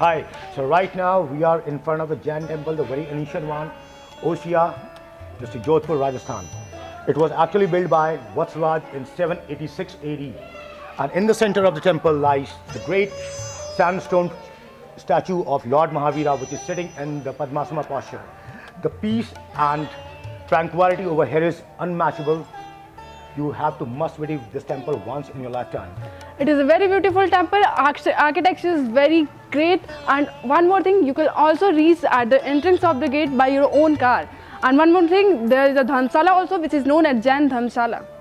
Hi, so right now we are in front of the Jain temple, the very ancient one, Osia, just in Jodhpur, Rajasthan. It was actually built by Vatsaraj in 786 AD. And in the center of the temple lies the great sandstone statue of Lord Mahavira, which is sitting in the Padmasama posture. The peace and tranquility over here is unmatchable. You have to must visit this temple once in your lifetime. It is a very beautiful temple. Architecture is very great. And one more thing, you can also reach at the entrance of the gate by your own car. And one more thing, there is a dhamshala also, which is known as Jain Dhamshala.